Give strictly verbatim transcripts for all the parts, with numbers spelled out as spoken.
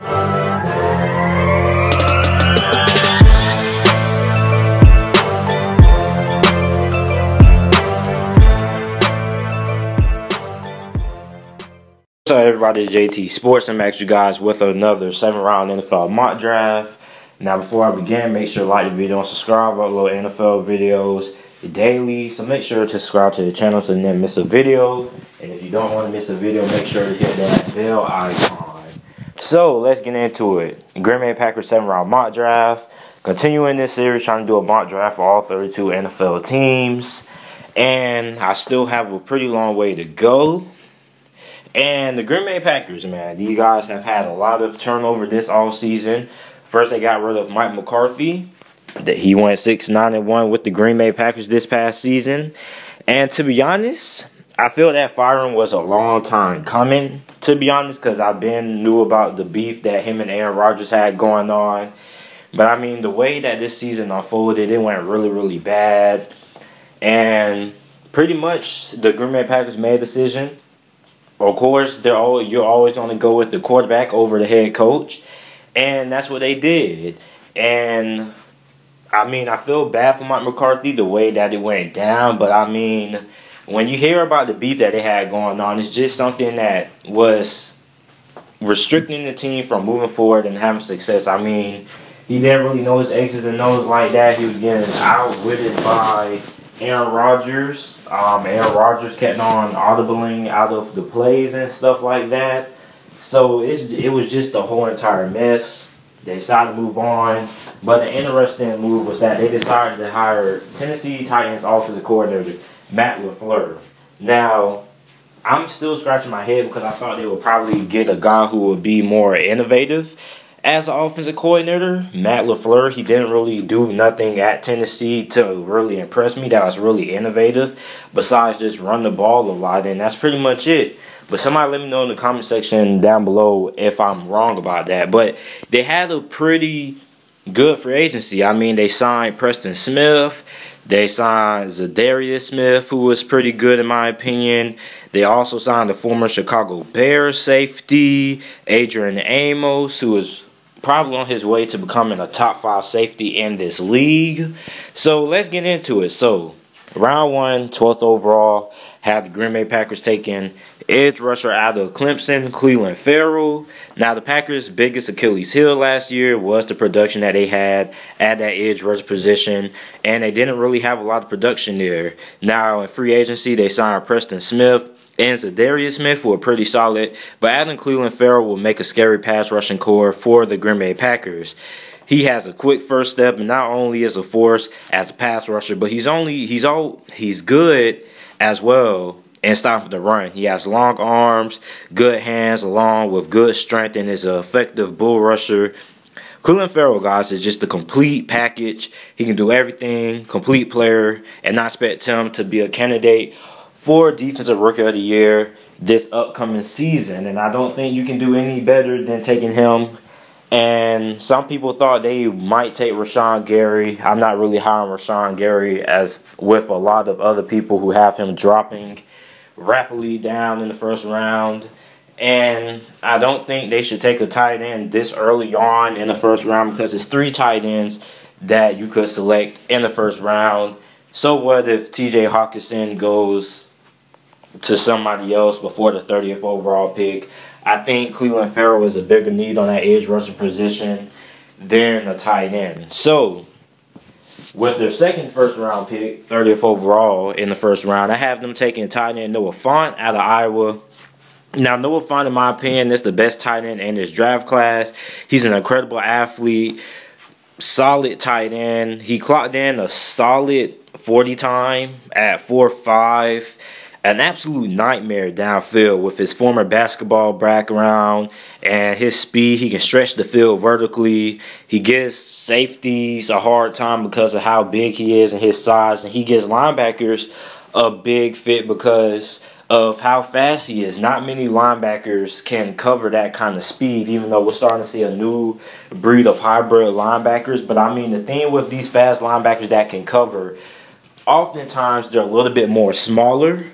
What's up, everybody? J T Sports. I'm back, you guys, with another seven round N F L mock draft. Now, before I begin, make sure to like the video and subscribe. I upload N F L videos daily, so make sure to subscribe to the channel so you never miss a video. And if you don't want to miss a video, make sure to hit that bell icon. So, let's get into it. Green Bay Packers seven round mock draft. Continuing this series, trying to do a mock draft for all thirty-two N F L teams. And I still have a pretty long way to go. And the Green Bay Packers, man, these guys have had a lot of turnover this offseason. First, they got rid of Mike McCarthy. He went six nine and one with the Green Bay Packers this past season. And to be honest, I feel that firing was a long time coming, to be honest, because I've been knew about the beef that him and Aaron Rodgers had going on. But, I mean, the way that this season unfolded, it went really, really bad. And pretty much the Green Bay Packers made a decision. Of course, they're all, you're always going to go with the quarterback over the head coach. And that's what they did. And, I mean, I feel bad for Mike McCarthy the way that it went down. But, I mean, when you hear about the beef that they had going on, it's just something that was restricting the team from moving forward and having success. I mean, he didn't really know his X's and O's like that. He was getting outwitted by Aaron Rodgers. Um, Aaron Rodgers kept on audibling out of the plays and stuff like that. So it's, it was just the whole entire mess. They decided to move on. But the interesting move was that they decided to hire Tennessee Titans offensive coordinator Matt LaFleur. Now, I'm still scratching my head because I thought they would probably get a guy who would be more innovative as an offensive coordinator. Matt LaFleur, he didn't really do nothing at Tennessee to really impress me that was really innovative, besides just run the ball a lot, and that's pretty much it. But somebody let me know in the comment section down below if I'm wrong about that. But they had a pretty good free agency. I mean, they signed Preston Smith. They signed Za'Darius Smith, who was pretty good in my opinion. They also signed the former Chicago Bears safety, Adrian Amos, who was probably on his way to becoming a top five safety in this league. So let's get into it. So round one, twelfth overall, had the Green Bay Packers taking edge rusher out of Clemson, Clelin Ferrell. Now, the Packers' biggest Achilles heel last year was the production that they had at that edge rusher position, and they didn't really have a lot of production there. Now, in free agency, they signed Preston Smith and Za'Darius Smith, who are pretty solid, but adding Clelin Ferrell will make a scary pass rushing core for the Green Bay Packers. He has a quick first step, and not only is a force as a pass rusher, but he's only he's all he's good as well and stopping the run. He has long arms, good hands, along with good strength, and is an effective bull rusher. Clelin Ferrell, guys, is just a complete package. He can do everything, complete player, and I expect him to be a candidate for Defensive Rookie of the Year this upcoming season. And I don't think you can do any better than taking him. And some people thought they might take Rashan Gary. I'm not really high on Rashan Gary, as with a lot of other people who have him dropping rapidly down in the first round. And I don't think they should take a tight end this early on in the first round, because it's three tight ends that you could select in the first round. So what if T J. Hockenson goes to somebody else before the thirtieth overall pick? I think Clelin Ferrell is a bigger need on that edge rushing position than a tight end. So, with their second first round pick, thirtieth overall in the first round, I have them taking tight end Noah Fant out of Iowa. Now, Noah Fant, in my opinion, is the best tight end in this draft class. He's an incredible athlete, solid tight end. He clocked in a solid forty time at four five. An absolute nightmare downfield with his former basketball background and his speed. He can stretch the field vertically. He gives safeties a hard time because of how big he is and his size. And he gives linebackers a big fit because of how fast he is. Not many linebackers can cover that kind of speed, even though we're starting to see a new breed of hybrid linebackers. But, I mean, the thing with these fast linebackers that can cover, oftentimes they're a little bit more smaller.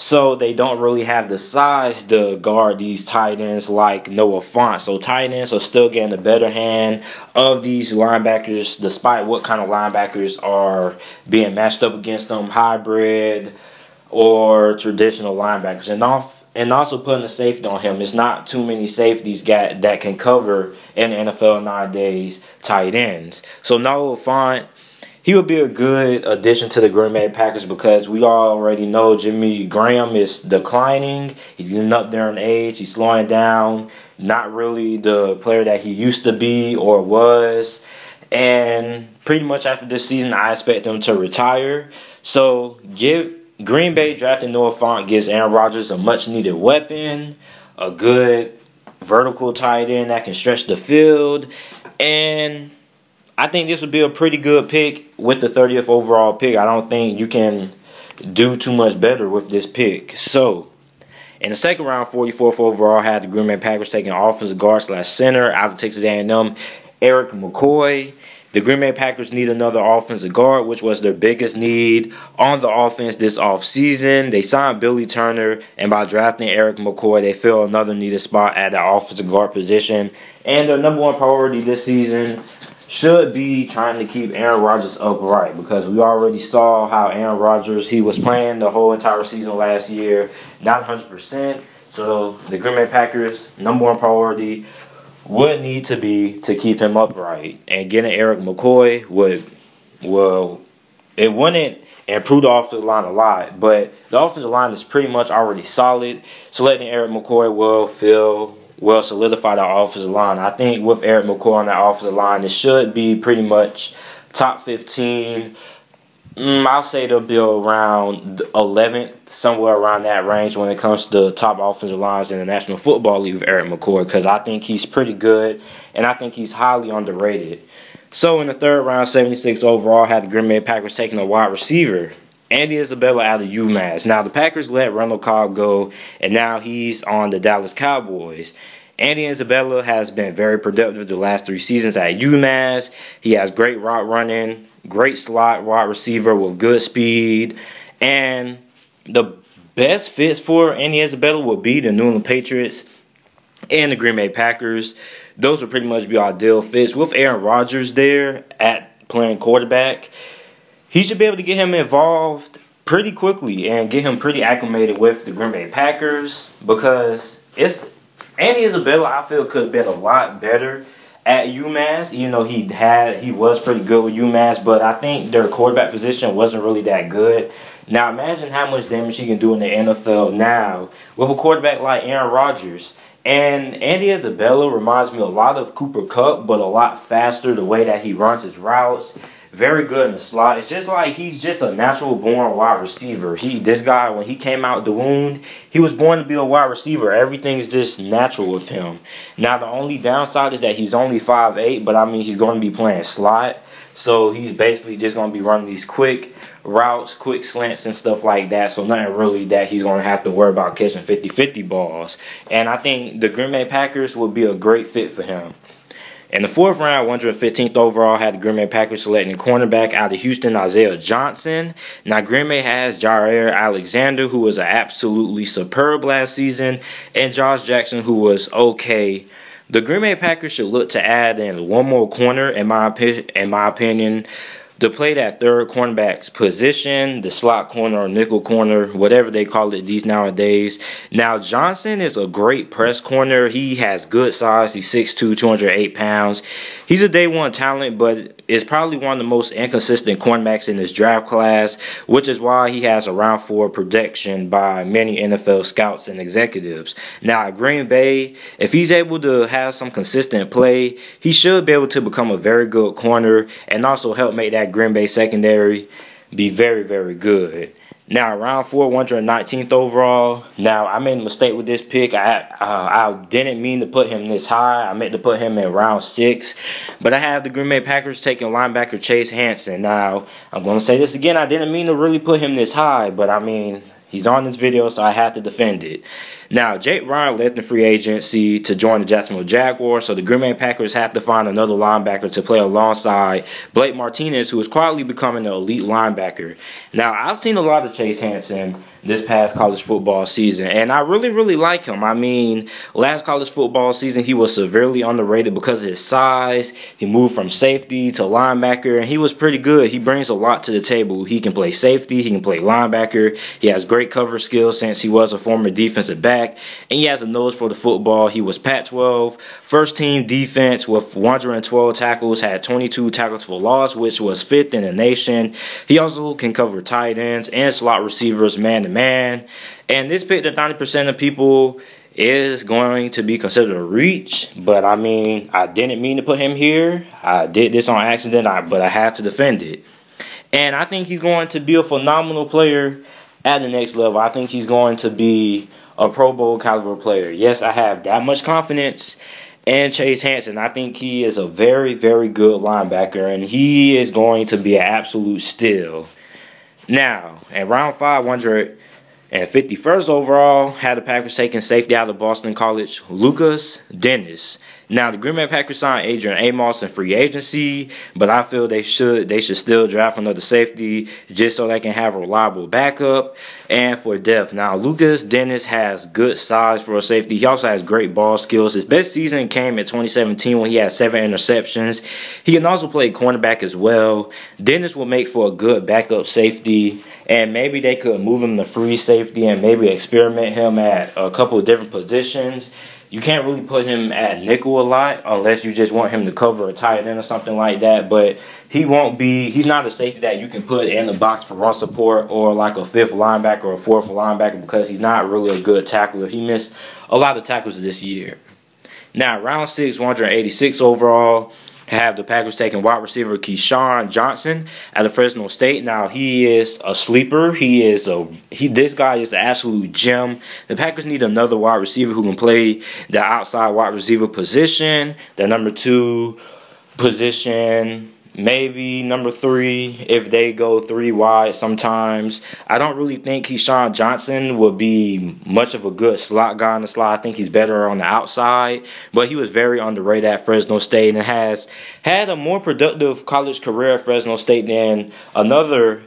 So they don't really have the size to guard these tight ends like Noah Fant. So tight ends are still getting the better hand of these linebackers, despite what kind of linebackers are being matched up against them, hybrid or traditional linebackers. And off, and also putting a safety on him. It's not too many safeties got, that can cover in the N F L nowadays tight ends. So Noah Fant, he would be a good addition to the Green Bay Packers because we already know Jimmy Graham is declining. He's getting up there in age. He's slowing down. Not really the player that he used to be or was. And pretty much after this season, I expect him to retire. So give Green Bay drafting Noah Fant gives Aaron Rodgers a much-needed weapon, a good vertical tight end that can stretch the field, and I think this would be a pretty good pick with the thirtieth overall pick. I don't think you can do too much better with this pick. So, in the second round, forty-fourth overall, had the Green Bay Packers taking offensive guard slash center out of Texas A and M, Erik McCoy. The Green Bay Packers need another offensive guard, which was their biggest need on the offense this offseason. They signed Billy Turner, and by drafting Erik McCoy, they fill another needed spot at the offensive guard position. And their number one priority this season should be trying to keep Aaron Rodgers upright, because we already saw how Aaron Rodgers, he was playing the whole entire season last year, not one hundred percent. So the Green Bay Packers' number one priority would need to be to keep him upright. And getting Erik McCoy would, well, it wouldn't improve the offensive line a lot, but the offensive line is pretty much already solid. So letting Erik McCoy will fill Well, solidify the offensive line. I think with Erik McCoy on the offensive line, it should be pretty much top fifteen. Mm, I'll say they'll be around eleventh, somewhere around that range when it comes to top offensive lines in the National Football League with Erik McCoy, because I think he's pretty good, and I think he's highly underrated. So in the third round, seventy-six overall, had the Green Bay Packers taking a wide receiver, Andy Isabella out of UMass. Now, the Packers let Randall Cobb go, and now he's on the Dallas Cowboys. Andy Isabella has been very productive the last three seasons at UMass. He has great route running, great slot wide receiver with good speed. And the best fits for Andy Isabella will be the New England Patriots and the Green Bay Packers. Those would pretty much be ideal fits. With Aaron Rodgers there at playing quarterback, he should be able to get him involved pretty quickly and get him pretty acclimated with the Green Bay Packers, because it's Andy Isabella, I feel, could have been a lot better at UMass. You know, he had he was pretty good with UMass, but I think their quarterback position wasn't really that good. Now, imagine how much damage he can do in the N F L now with a quarterback like Aaron Rodgers. And Andy Isabella reminds me a lot of Cooper Kupp, but a lot faster the way that he runs his routes. Very good in the slot. It's just like he's just a natural-born wide receiver. He, this guy, when he came out the womb, he was born to be a wide receiver. Everything is just natural with him. Now, the only downside is that he's only five foot eight, but, I mean, he's going to be playing slot. So, he's basically just going to be running these quick routes, quick slants, and stuff like that. So, nothing really that he's going to have to worry about catching fifty-fifty balls. And I think the Green Bay Packers would be a great fit for him. In the fourth round, one hundred fifteenth overall, had the Green Bay Packers selecting cornerback out of Houston, Isaiah Johnson. Now, Green Bay has Jair Alexander, who was an absolutely superb last season, and Josh Jackson, who was okay. The Green Bay Packers should look to add in one more corner, in my, opi- in my opinion, to play that third cornerback's position, the slot corner or nickel corner, whatever they call it these nowadays. Now, Johnson is a great press corner. He has good size. He's six foot two, two hundred eight pounds. He's a day one talent, but is probably one of the most inconsistent cornerbacks in this draft class, which is why he has a round four projection by many N F L scouts and executives. Now, Green Bay, if he's able to have some consistent play, he should be able to become a very good corner and also help make that Green Bay secondary be very, very good. Now, round four, one hundred nineteenth overall. Now, I made a mistake with this pick. I uh, I didn't mean to put him this high. I meant to put him in round six. But I have the Green Bay Packers taking linebacker Chase Hansen. Now, I'm going to say this again. I didn't mean to really put him this high, but I mean, he's on this video, so I have to defend it. Now, Jake Ryan left the free agency to join the Jacksonville Jaguars, so the Green Bay Packers have to find another linebacker to play alongside Blake Martinez, who is quietly becoming an elite linebacker. Now, I've seen a lot of Chase Hansen this past college football season, and I really, really like him. I mean, last college football season, he was severely underrated because of his size. He moved from safety to linebacker, and he was pretty good. He brings a lot to the table. He can play safety. He can play linebacker. He has great cover skills since he was a former defensive back, and he has a nose for the football. He was Pac twelve first team defense with one hundred twelve tackles, had twenty-two tackles for loss, which was fifth in the nation. He also can cover tight ends and slot receivers man to man, and this pick that ninety percent of people is going to be considered a reach, but I mean, I didn't mean to put him here. I did this on accident, but I had to defend it. And I think he's going to be a phenomenal player at the next level. I think he's going to be a Pro Bowl caliber player. Yes, I have that much confidence in Chase Hansen. I think he is a very, very good linebacker, and he is going to be an absolute steal. Now, at round five, one hundred fifty-first overall, had the Packers taking safety out of Boston College, Lucas Dennis. Now, the Green Bay Packers signed Adrian Amos in free agency, but I feel they should they should still draft another safety just so they can have a reliable backup and for depth. Now, Lucas Dennis has good size for a safety. He also has great ball skills. His best season came in twenty seventeen when he had seven interceptions. He can also play cornerback as well. Dennis will make for a good backup safety, and maybe they could move him to free safety and maybe experiment him at a couple of different positions. You can't really put him at nickel a lot unless you just want him to cover a tight end or something like that. But he won't be, he's not a safety that you can put in the box for run support or like a fifth linebacker or a fourth linebacker, because he's not really a good tackler. He missed a lot of tackles this year. Now, round six, one hundred eighty-six overall, have the Packers taking wide receiver Keyshawn Johnson out of Fresno State. Now, he is a sleeper. He is a he. This guy is an absolute gem. The Packers need another wide receiver who can play the outside wide receiver position, the number two position, maybe number three if they go three wide sometimes. I don't really think Keyshawn Johnson will be much of a good slot guy on the slot. I think he's better on the outside, but he was very underrated at Fresno State and has had a more productive college career at Fresno State than another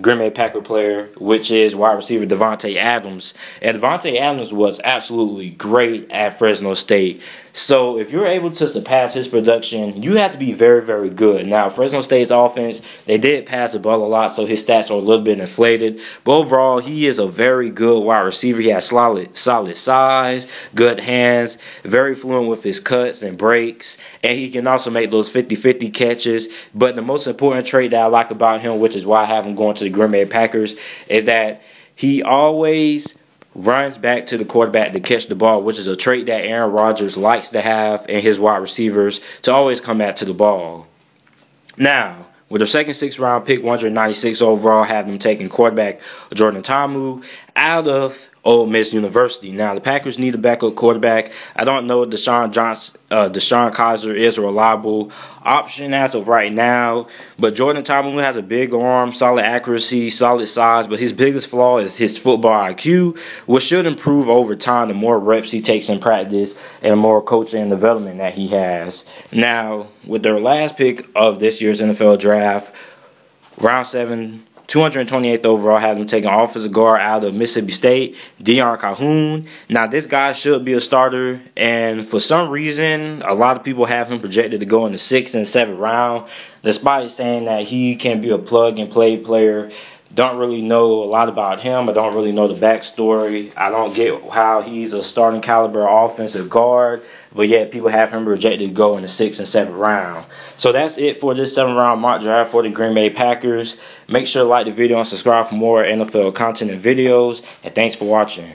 Green Bay Packer player, which is wide receiver Davante Adams. And Davante Adams was absolutely great at Fresno State. So if you're able to surpass his production, you have to be very, very good. Now, Fresno State's offense, they did pass the ball a lot, so his stats are a little bit inflated. But overall, he is a very good wide receiver. He has solid, solid size, good hands, very fluent with his cuts and breaks, and he can also make those fifty-fifty catches. But the most important trait that I like about him, which is why I have him going to the Green Bay Packers, is that he always runs back to the quarterback to catch the ball, which is a trait that Aaron Rodgers likes to have in his wide receivers, to always come back to the ball. Now, with their second sixth round pick, one hundred ninety-six overall, have them taking quarterback Jordan Tomu out of Ole Miss University. Now, the Packers need a backup quarterback. I don't know if Deshaun Johnson, uh, Deshaun Kaiser is a reliable option as of right now, but Jordan Tomu has a big arm, solid accuracy, solid size, but his biggest flaw is his football I Q, which should improve over time the more reps he takes in practice and the more coaching and development that he has. Now, with their last pick of this year's N F L draft, round seven, two hundred twenty-eighth overall, have them taking offensive guard out of Mississippi State, Deion Calhoun. Now, this guy should be a starter, and for some reason, a lot of people have him projected to go in the sixth and seventh round, despite saying that he can be a plug-and-play player. Don't really know a lot about him. I don't really know the backstory. I don't get how he's a starting caliber offensive guard, but yet people have him rejected to go in the sixth and seventh round. So that's it for this seventh round mock draft for the Green Bay Packers. Make sure to like the video and subscribe for more N F L content and videos. And thanks for watching.